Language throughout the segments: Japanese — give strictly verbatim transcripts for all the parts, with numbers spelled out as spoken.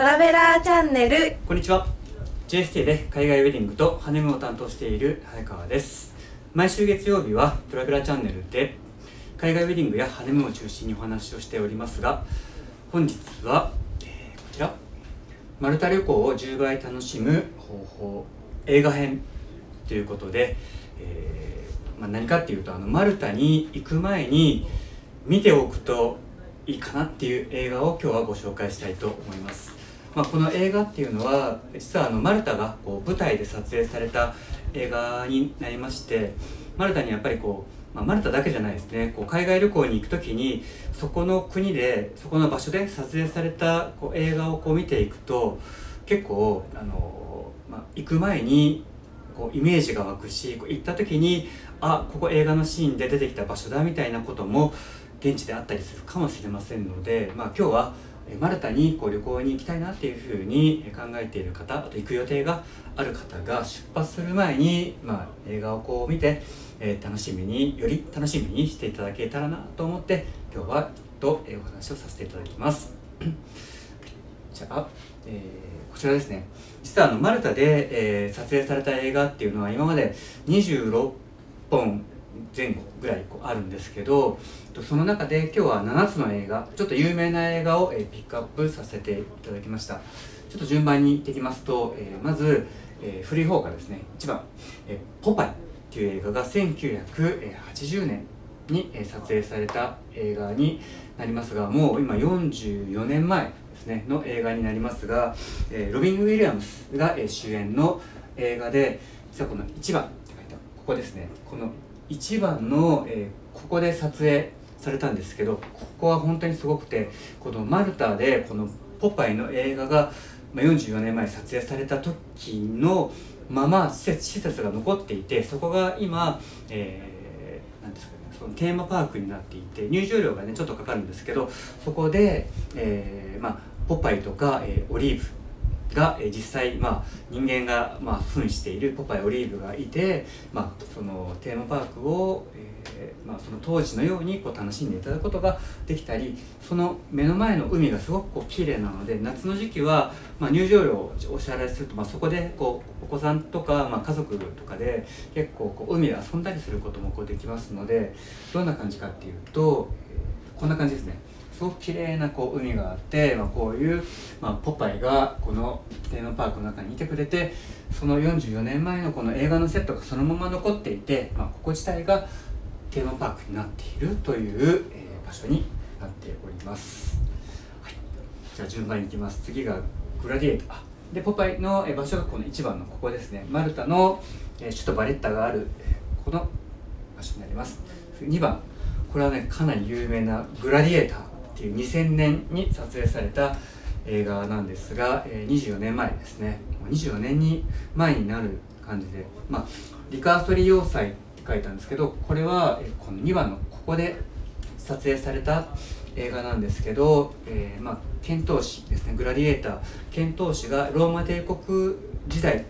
トラベラーチャンネル。こんにちは。 ジェイエスティー で海外ウェディングとハネムーンを担当している早川です。毎週月曜日はトラベラーチャンネルで海外ウェディングやハネムーンを中心にお話をしておりますが、本日は、えー、こちらマルタ旅行をじゅうばい楽しむ方法映画編ということで、えーまあ、何かっていうとあのマルタに行く前に見ておくといいかなっていう映画を今日はご紹介したいと思います。まあ、この映画っていうのは実はあのマルタがこう舞台で撮影された映画になりまして、マルタにやっぱりこう、まあ、マルタだけじゃないですね、こう海外旅行に行く時にそこの国でそこの場所で撮影されたこう映画をこう見ていくと結構あの、まあ、行く前にこうイメージが湧くし、こう行った時にあここ映画のシーンで出てきた場所だみたいなことも現地であったりするかもしれませんので、まあ、今日はマルタにこう旅行に行きたいなっていうふうに考えている方、あと行く予定がある方が出発する前に、まあ、映画をこう見て、えー、楽しみにより楽しみにしていただけたらなと思って今日はちょっとお話をさせていただきます。じゃあ、えー、こちらですね。実はあのマルタで、えー、撮影された映画っていうのは今までにじゅうろっぽん前後ぐらいあるんですけど、その中で今日はななつの映画、ちょっと有名な映画をピックアップさせていただきました。ちょっと順番に行ってきますと、まず古い方からですね、いちばん「ポパイ」っていう映画がせんきゅうひゃくはちじゅうねんに撮影された映画になりますが、もう今よんじゅうよねんまえですねの映画になりますが、ロビン・ウィリアムスが主演の映画で、実はこのいちばんって書いたここですね、このいちばんの、えー、ここで撮影されたんですけど、ここは本当にすごくて、このマルタでこのポパイの映画がよんじゅうよねんまえ撮影された時のまま施設、施設が残っていて、そこが今、えー、なんですかね、そのテーマパークになっていて、入場料がねちょっとかかるんですけど、そこで、えーまあ、ポパイとか、えー、オリーブが実際、まあ、人間がまあ扮しているポパイオリーブがいて、まあ、そのテーマパークを、えーまあ、その当時のようにこう楽しんでいただくことができたり、その目の前の海がすごくこう綺麗なので、夏の時期は、まあ、入場料をお支払いすると、まあ、そこでこうお子さんとか、まあ、家族とかで結構こう海で遊んだりすることもこうできますので、どんな感じかっていうと、えー、こんな感じですね。すごく綺麗なこう海があって、まあ、こういう、まあ、ポパイがこのテーマパークの中にいてくれて、そのよんじゅうよねんまえのこの映画のセットがそのまま残っていて、まあ、ここ自体がテーマパークになっているという、えー、場所になっております、はい、じゃあ順番に行きます。次がグラディエーターで、ポパイの場所がこのいちばんのここですね。マルタの首都バレッタがあるこの場所になります。にばん、これはねかなり有名なグラディエーターにせんねんに撮影された映画なんですが、にじゅうよねんまえですね、にじゅうよねんまえになる感じで、まあ、リカーソリ要塞って書いたんですけど、これはこのにばんのここで撮影された映画なんですけど、えー、まあ剣闘士ですね、グラディエーター、剣闘士がローマ帝国時代、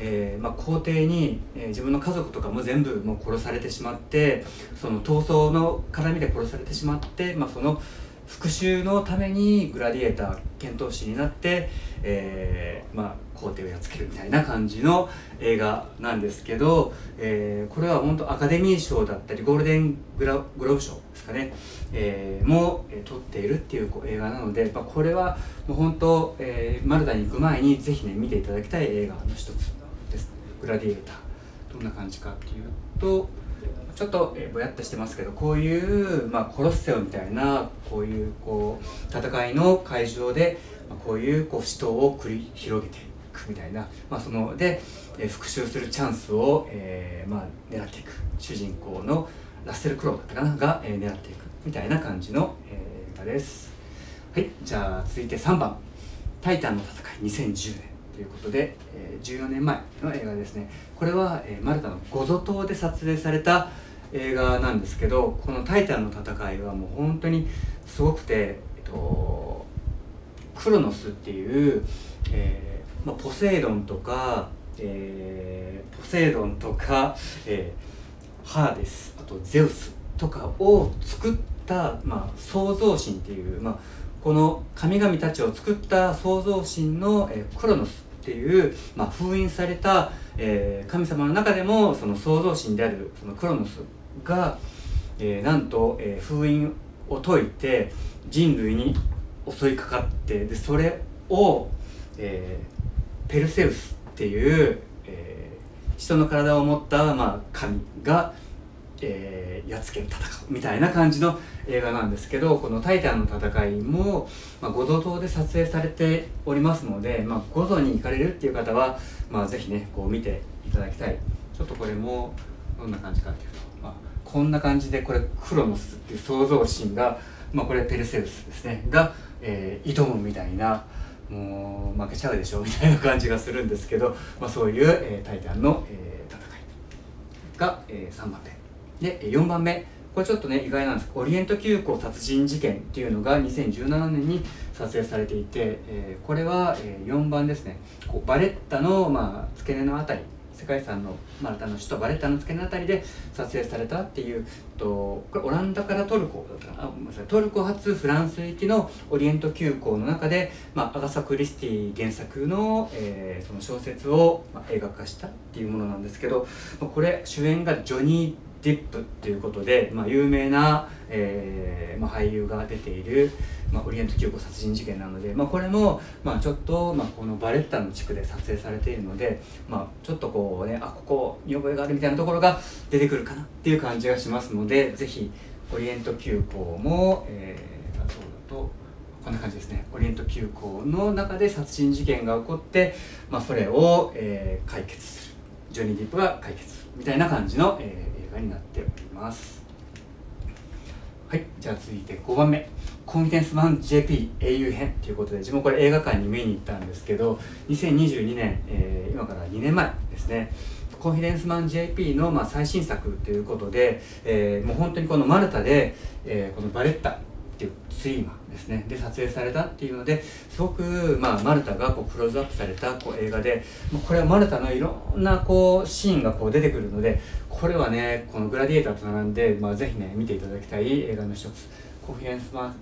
えーまあ、皇帝に、えー、自分の家族とかも全部もう殺されてしまって、その闘争の絡みで殺されてしまって、まあ、その復讐のためにグラディエーター剣闘士になって、えーまあ、皇帝をやっつけるみたいな感じの映画なんですけど、えー、これは本当アカデミー賞だったりゴールデングラグローブ賞ですかね、えー、も撮っているっていう映画なので、まあ、これはもう本当、えー、マルタに行く前にぜひね見ていただきたい映画の一つです。グラディエーターどんな感じかっていうと、ちょっとぼやっとしてますけど、こういう、まあ、コロッセオみたいなこういうこう戦いの会場で、まあ、こういうこう死闘を繰り広げていくみたいな、まあ、そので復讐するチャンスを、えーまあ、狙っていく主人公のラッセル・クロウだったかなが、えー、狙っていくみたいな感じの映画です。はい、じゃあ続いてさんばん「タイタンの戦いにせんじゅうねん」ということで、じゅうよねんまえの映画ですね。これはマルタのゴゾ島で撮影された映画なんですけど、この「タイタンの戦い」はもう本当にすごくて、えっと、クロノスっていう、えーまあ、ポセイドンとか、えー、ポセイドンとか、えー、ハーデス、あとゼウスとかを作った、まあ、創造神っていう、まあ、この神々たちを作った創造神のクロノスっていう、まあ、封印された神様の中でもその創造神であるそのクロノスがなんと封印を解いて人類に襲いかかって、でそれをペルセウスっていう人の体を持ったまあ神がえー、やっつける戦うみたいな感じの映画なんですけど、この「タイタンの戦いも」も、まあ、ゴゾ島で撮影されておりますので、まあ、ゴゾに行かれるっていう方は、まあ、ぜひねこう見ていただきたい。ちょっとこれもどんな感じかっていうと、まあ、こんな感じでこれクロノスっていう創造神が、まあ、これペルセウスですねが、えー、挑むみたいな、もう負けちゃうでしょみたいな感じがするんですけど、まあ、そういう、えー「タイタンの、えー、戦い」が、えー、さんばんめ。でよんばんめ、これちょっとね意外なんですけど、オリエント急行殺人事件っていうのがにせんじゅうななねんに撮影されていて、えー、これはよんばんですね。こうバレッタの、まあ、付け根のあたり、世界遺産のマルタの首都バレッタの付け根のあたりで撮影されたっていうと、これオランダからトルコだったかな、あごめんなさい、トルコ発フランス行きのオリエント急行の中で、まあ、アガサ・クリスティ原作の、えー、その小説を、まあ、映画化したっていうものなんですけど、これ主演がジョニー・ディップっていうことで、まあ、有名な、えーまあ、俳優が出ている、まあ、オリエント急行殺人事件なので、まあ、これも、まあ、ちょっと、まあ、このバレッタの地区で撮影されているので、まあ、ちょっとこうね、あここ見覚えがあるみたいなところが出てくるかなっていう感じがしますので、ぜひオリエント急行も、えー、そうだとこんな感じですね。オリエント急行の中で殺人事件が起こって、まあ、それを、えー、解決する、ジョニー・ディップが解決するみたいな感じの、えーになっております。はい、じゃあ続いてごばんめ、コンテンツ版 ジェーピー 英雄編ということで、自分もこれ映画館に見に行ったんですけど、にせんにじゅうにねん、えー、今からにねんまえですね、コンフィデンスマン ジェーピー のまあ最新作ということで、えー、もう本当にこのマルタで、えー、このバレッタっていうスリーマーですねで撮影されたっていうので、すごくまあマルタがこうクローズアップされたこう映画で、これはマルタのいろんなこうシーンがこう出てくるので、これはね、このグラディエーターと並んで、まあ、ぜひね、見ていただきたい映画の一つ、コンフィデンスマン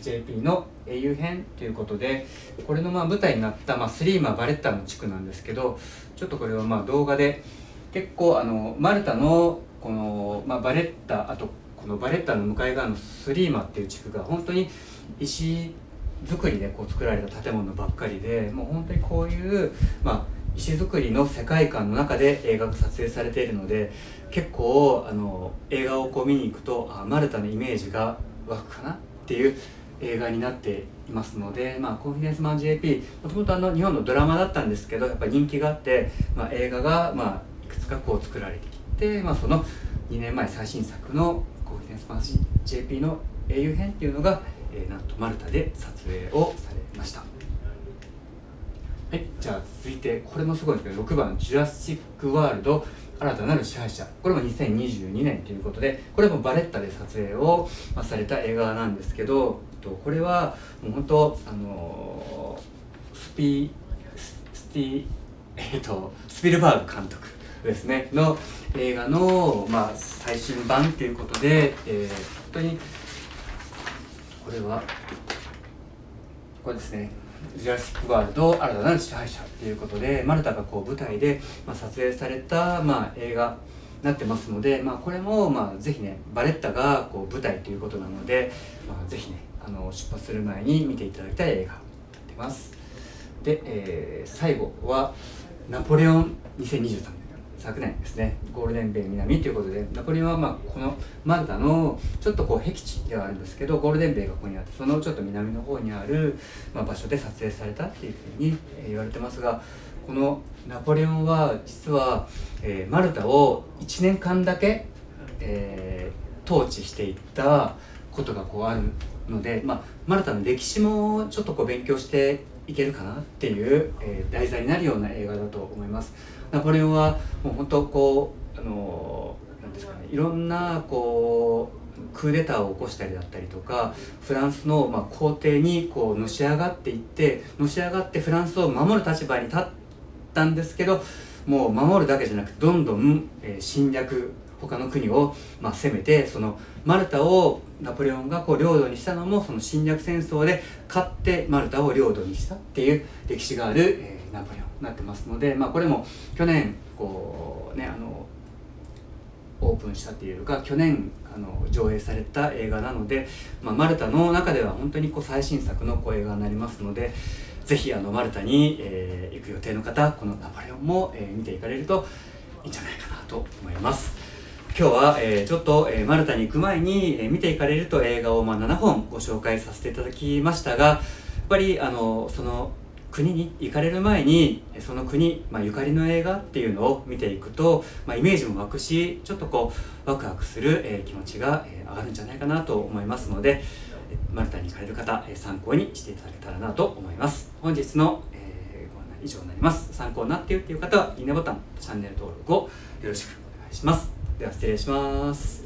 ジェーピー の英雄編ということで、これのまあ舞台になった、まあ、スリーマーバレッタの地区なんですけど、ちょっとこれはまあ動画で、結構あの、マルタのこの、まあ、バレッタ、あとこのバレッタの向かい側のスリーマーっていう地区が、本当に石造りでこう作られた建物ばっかりで、もう本当にこういう、まあ、石造りの世界観の中で映画が撮影されているので、結構あの映画をこう見に行くと、あマルタのイメージが湧くかなっていう映画になっていますので、まあ、コンフィデンスマン ジェーピー もともとあの日本のドラマだったんですけど、やっぱ人気があって、まあ、映画が、まあ、いくつかこう作られてきて、まあ、そのにねんまえ最新作のコンフィデンスマン ジェーピー の英雄編っていうのが、えー、なんとマルタで撮影をされました。はい、じゃあ続いてこれもすごいんですけど、ろくばん「ジュラシック・ワールド新たなる支配者」、これもにせんにじゅうにねんということで、これもバレッタで撮影をされた映画なんですけど、これはもう本当あのスピスティ、えっと、スピルバーグ監督ですねの映画の、まあ、最新版ということで、えー、本当にこれはこれですね、ジュラシック・ワールド新たなる支配者ということで、マルタがこう舞台で、まあ、撮影された、まあ、映画になってますので、まあ、これも、まあ、ぜひねバレッタがこう舞台ということなので、まあ、ぜひねあの出発する前に見ていただきたい映画になってます。で、えー、最後は「ナポレオンにせんにじゅうさんねん」、昨年ですね、ゴールデンベイ南ということで、ナポレオンはまあこのマルタのちょっとこう僻地ではあるんですけど、ゴールデンベイがここにあって、そのちょっと南の方にあるまあ場所で撮影されたっていうふうに言われてますが、このナポレオンは実は、えー、マルタをいちねんかんだけ、えー、統治していったことがこうあるので、まあ、マルタの歴史もちょっとこう勉強していけるかなっていう、えー、題材になるような映画だと思います。ナポレオンはもう本当こうあのなんですかね、いろんなこうクーデターを起こしたりだったりとか、フランスのまあ皇帝にこうのし上がっていってのし上がってフランスを守る立場に立ったんですけど、もう守るだけじゃなくてどんどん、えー、侵略他の国をまあ攻めて、そのマルタをナポレオンがこう領土にしたのも、その侵略戦争で勝ってマルタを領土にしたっていう歴史がある、えー、ナポレオンになってますので、まあ、これも去年こうねあのオープンしたというか去年あの上映された映画なので、まあ、マルタの中では本当にこう最新作のこう映画になりますので、ぜひあのマルタに、えー、行く予定の方、このナポレオンも、えー、見ていかれるといいんじゃないかなと思います。今日は、えー、ちょっと、えー、マルタに行く前に、えー、見ていかれると映画を、まあ、ななほんご紹介させていただきましたが、やっぱりあのその国に行かれる前にその国、まあ、ゆかりの映画っていうのを見ていくと、まあ、イメージも湧くし、ちょっとこうワクワクする、えー、気持ちが、えー、上がるんじゃないかなと思いますので、マルタに行かれる方、えー、参考にしていただけたらなと思います。本日の、えー、ご案内以上になります。参考になっているという方はいいねボタン、チャンネル登録をよろしくお願いします。では失礼します。